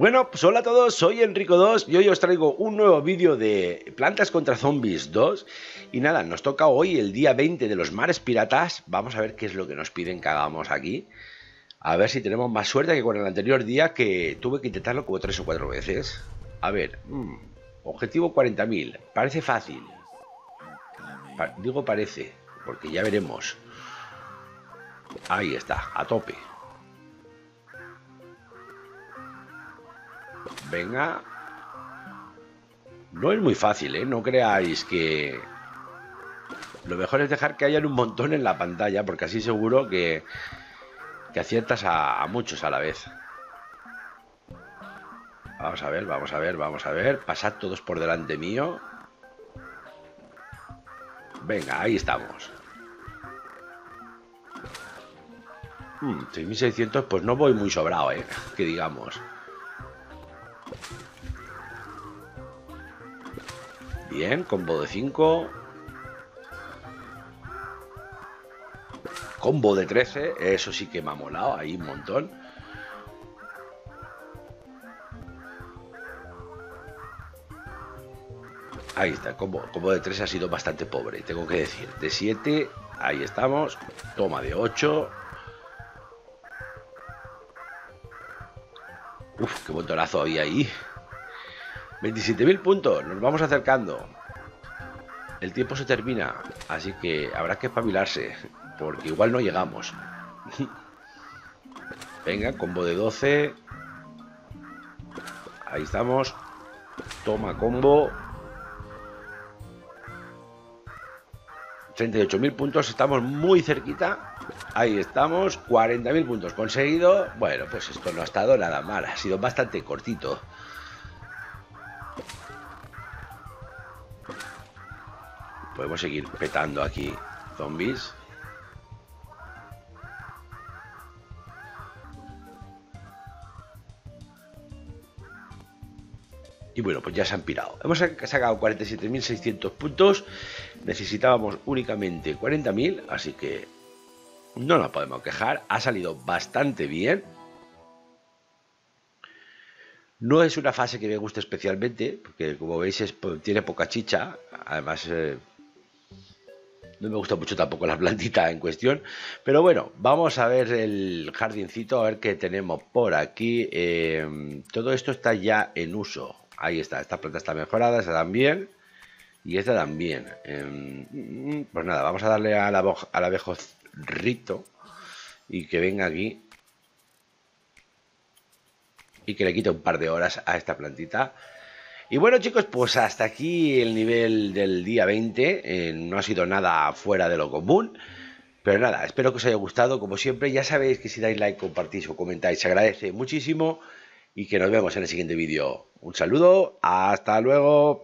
Bueno, pues hola a todos, soy Enrico2 y hoy os traigo un nuevo vídeo de Plantas contra Zombies 2. Y nada, nos toca hoy el día 20 de los Mares Piratas. Vamos a ver qué es lo que nos piden que hagamos aquí. A ver si tenemos más suerte que con el anterior día, que tuve que intentarlo como 3 o 4 veces. A ver, objetivo 40.000, parece fácil. Digo parece, porque ya veremos. Ahí está, a tope. Venga. No es muy fácil, ¿eh? No creáis que... Lo mejor es dejar que hayan un montón en la pantalla, porque así seguro que aciertas a muchos a la vez. Vamos a ver, vamos a ver, vamos a ver. Pasad todos por delante mío. Venga, ahí estamos. 6.600, pues no voy muy sobrado, ¿eh? Que digamos. Bien, combo de 5. Combo de 13, eso sí que me ha molado, ahí un montón. Ahí está, combo de 13 ha sido bastante pobre, tengo que decir. De 7, ahí estamos. Toma de 8. Uf, qué montonazo había ahí. 27.000 puntos, nos vamos acercando. El tiempo se termina, así que habrá que espabilarse, porque igual no llegamos. Venga, combo de 12. Ahí estamos. Toma combo. 38.000 puntos, estamos muy cerquita. Ahí estamos, 40.000 puntos conseguido. Bueno, pues esto no ha estado nada mal, ha sido bastante cortito. Podemos seguir petando aquí zombies. Y bueno, pues ya se han pirado. Hemos sacado 47.600 puntos. Necesitábamos únicamente 40.000, así que no nos podemos quejar. Ha salido bastante bien. No es una fase que me guste especialmente, porque como veis tiene poca chicha. Además... no me gusta mucho tampoco la plantita en cuestión. Pero bueno, vamos a ver el jardincito, a ver qué tenemos por aquí. Todo esto está ya en uso. Ahí está, esta planta está mejorada, esta también. Y esta también. Pues nada, vamos a darle al abejorrito y que venga aquí. Y que le quite un par de horas a esta plantita. Y bueno, chicos, pues hasta aquí el nivel del día 20, no ha sido nada fuera de lo común, pero nada, espero que os haya gustado, como siempre, ya sabéis que si dais like, compartís o comentáis, se agradece muchísimo y que nos vemos en el siguiente vídeo. Un saludo, hasta luego.